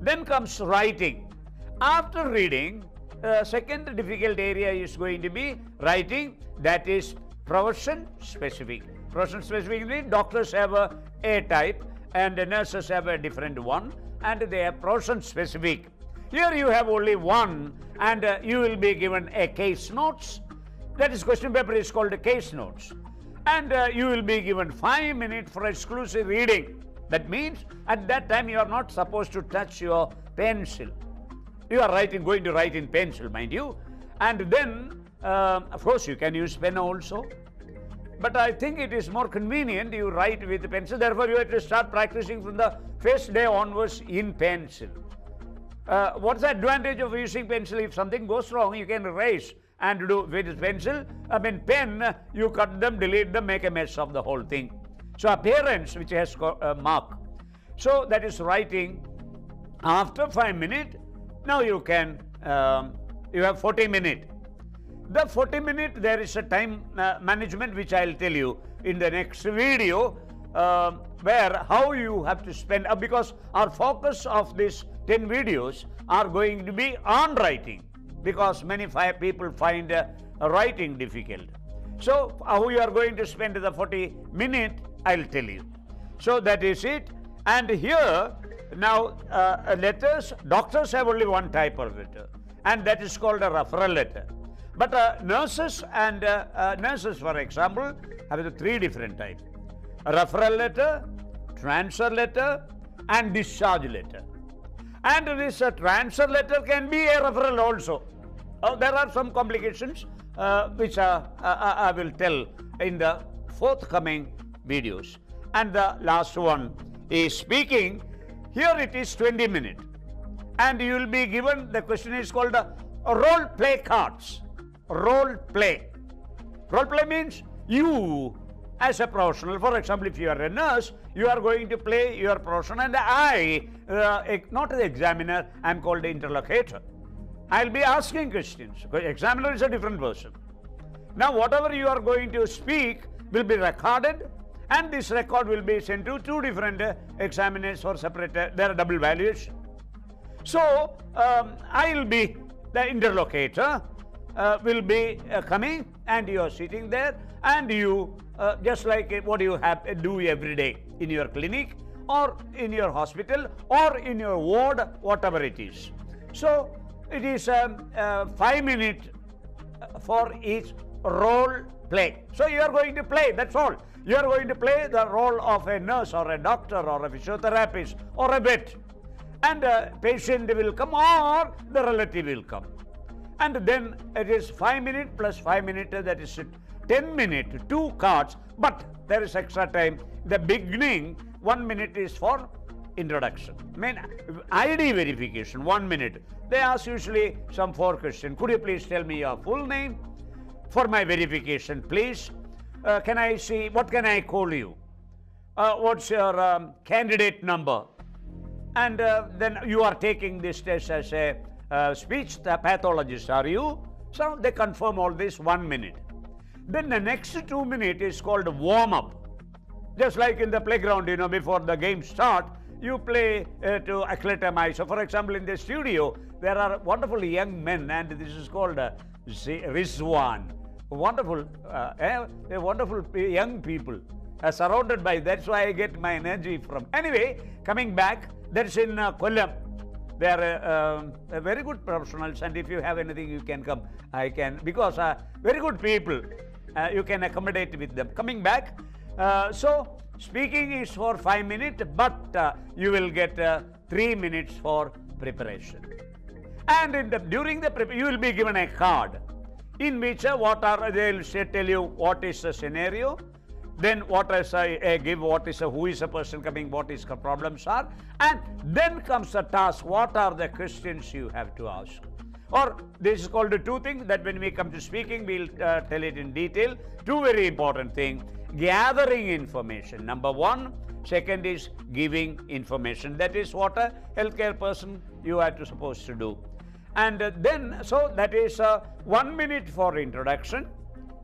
Then comes writing. After reading, second difficult area is going to be writing, that is profession specific. Profession specifically, doctors have a type and the nurses have a different one, and they are profession specific. Here you have only one, and you will be given a case notes. That is, question paper is called a case notes, and you will be given 5 minutes for exclusive reading. That means at that time you are not supposed to touch your pencil. You are going to write in pencil, mind you, and then of course you can use pen also. But I think it is more convenient you write with pencil. Therefore, you have to start practicing from the first day onwards in pencil. What's the advantage of using pencil? If something goes wrong, you can erase and do with pencil. I mean, pen, you cut them, delete them, make a mess of the whole thing. So appearance, which has got a mark. So that is writing. After 5 minutes, now you can, you have 40 minutes. The 40 minutes, there is a time management which I will tell you in the next video, where how you have to spend, because our focus of these 10 videos are going to be on writing, because many people find writing difficult. So how you are going to spend the 40 minutes, I will tell you. So that is it. And here, now letters, doctors have only one type of letter, and that is called a referral letter. But nurses and nurses, for example, have the 3 different types: referral letter, transfer letter, and discharge letter. And this transfer letter can be a referral also. There are some complications which I will tell in the forthcoming videos. And the last one is speaking. Here it is 20 minutes. And you will be given, the question is called role play cards. Role play. Role play means you as a professional. For example, if you are a nurse, you are going to play your profession, and I, not the examiner, I am called the interlocutor. I will be asking questions. Examiner is a different person. Now, whatever you are going to speak will be recorded, and this record will be sent to 2 different examiners for separate, their double valuation. So, I will be the interlocutor. Will be coming, and you are sitting there, and you just like what you have do every day in your clinic or in your hospital or in your ward, whatever it is. So it is 5 minutes for each role play. So you are going to play, that's all. You are going to play the role of a nurse or a doctor or a physiotherapist or a vet, and a patient will come or the relative will come. And then it is 5 minutes plus 5 minutes, that is 10 minutes, 2 cards, but there is extra time. The beginning, 1 minute is for introduction. I mean, ID verification, 1 minute. They ask usually some 4 questions. Could you please tell me your full name? For my verification, please. Can I see, what can I call you? What's your candidate number? And then you are taking this test as a speech pathologist, are you? So they confirm all this, 1 minute. Then the next 2 minutes is called warm-up. Just like in the playground, you know, before the game start, you play to acclimatize. So for example, in the studio, there are wonderful young men, and this is called Rizwan. Wonderful, wonderful young people surrounded by, that's why I get my energy from. Anyway, coming back, that's in Kollam. They are very good professionals, and if you have anything, you can come. I can, because very good people, you can accommodate with them. Coming back, so speaking is for 5 minutes, but you will get 3 minutes for preparation. And in the, during the prep, you will be given a card in which they will say, tell you what is the scenario. Then what is who is a person coming, what is the problems are, and then comes the task, what are the questions you have to ask. Or this is called the 2 things that when we come to speaking, we'll tell it in detail. 2 very important things, gathering information, number 1, second is giving information. That is what a healthcare person you are supposed to do. And then, so that is 1 minute for introduction,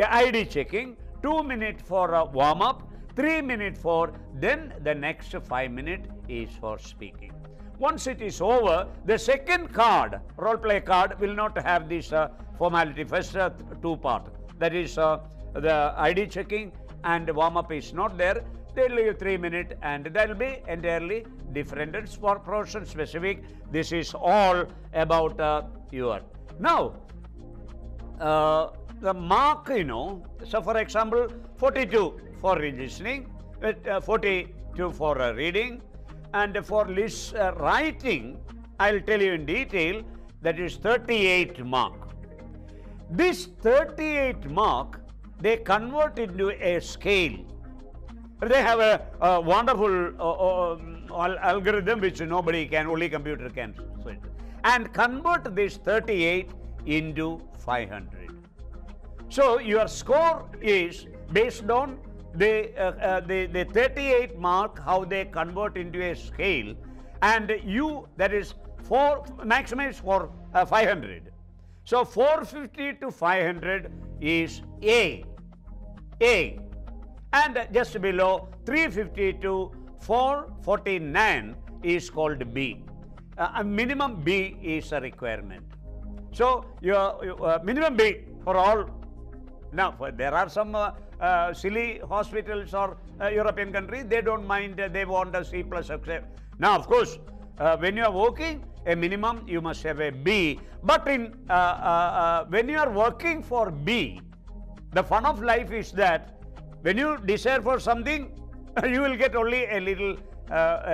ID checking, 2 minutes for a warm-up, 3 minutes for, then the next 5 minutes is for speaking. Once it is over, the second card, role play card, will not have this formality. First two part, that is the ID checking and warm-up is not there. They will give 3 minutes and that will be entirely different. It's for person specific. This is all about your. Now, the mark, you know, so for example, 42 for listening, 42 for reading, and for writing, I'll tell you in detail, that is 38 mark. This 38 mark, they convert into a scale. They have a wonderful algorithm which nobody can, only computer can. And convert this 38 into 500. So your score is based on the 38 mark, how they convert into a scale, and you, that is four, maximum is for 500. So 450 to 500 is A, and just below 350 to 449 is called B. A minimum B is a requirement. So your minimum B for all. Now, there are some silly hospitals or European countries, they don't mind, they want a C+, except. Now, of course, when you are working, a minimum, you must have a B. But in when you are working for B, the fun of life is that when you desire for something, you will get only a little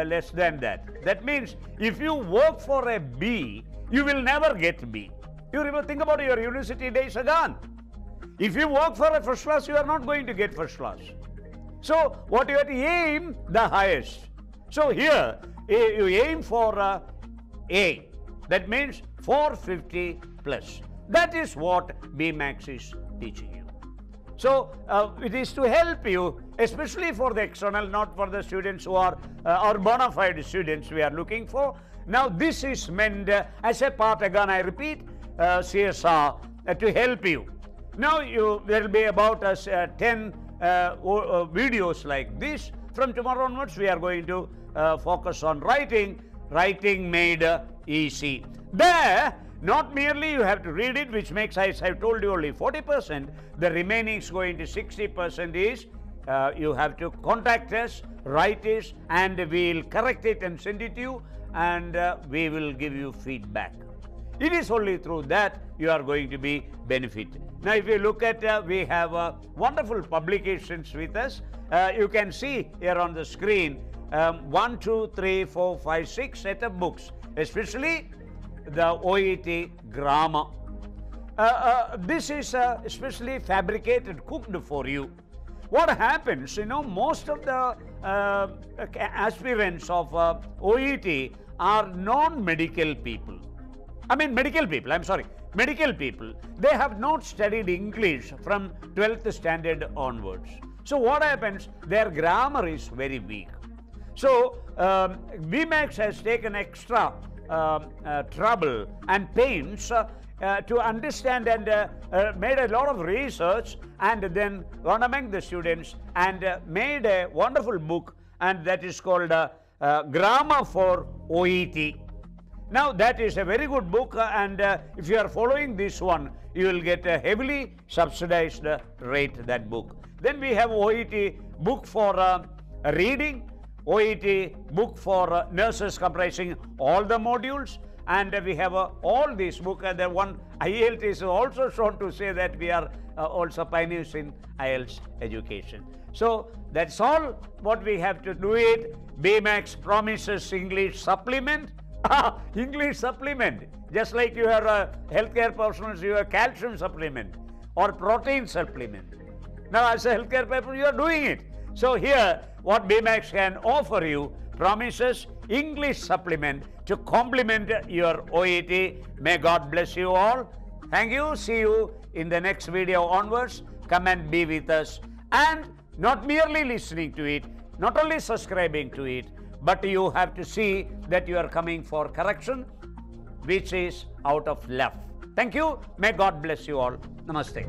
less than that. That means, if you work for a B, you will never get B. You remember, think about your university days again. If you work for a first class, you are not going to get first class. So, what you have to aim, the highest. So, here, you aim for A. That means 450 plus. That is what Bemax is teaching you. So, it is to help you, especially for the external, not for the students who are our bona fide students we are looking for. Now, this is meant as a part, again, I repeat, CSR to help you. Now there will be about 10 videos like this. From tomorrow onwards, we are going to focus on writing. Writing made easy. There, not merely you have to read it, which makes, as I've told you, only 40%. The remaining is going to 60% is you have to contact us, write it, and we'll correct it and send it to you, and we will give you feedback. It is only through that you are going to be benefited. Now, if you look at, we have wonderful publications with us. You can see here on the screen, 1, 2, 3, 4, 5, 6 set of books, especially the OET grammar. This is especially fabricated, cooked for you. What happens, you know, most of the aspirants of OET are non-medical people. I mean medical people, I'm sorry, medical people, they have not studied English from 12th standard onwards. So what happens, their grammar is very weak. So Bemax has taken extra trouble and pains to understand and made a lot of research and then gone among the students and made a wonderful book, and that is called Grammar for OET. Now, that is a very good book, and if you are following this one, you will get a heavily subsidized rate, that book. Then we have OET book for reading, OET book for nurses comprising all the modules, and we have all these books. And the one IELTS is also shown to say that we are also pioneers in IELTS education. So, that's all what we have to do it. Bemax promises English supplement. English supplement, just like your healthcare professionals, you have calcium supplement or protein supplement. Now, as a healthcare professional, you are doing it. So here, what Bemax can offer you promises English supplement to complement your OET. May God bless you all. Thank you. See you in the next video onwards. Come and be with us. And not merely listening to it, not only subscribing to it, but you have to see that you are coming for correction, which is out of love. Thank you. May God bless you all. Namaste.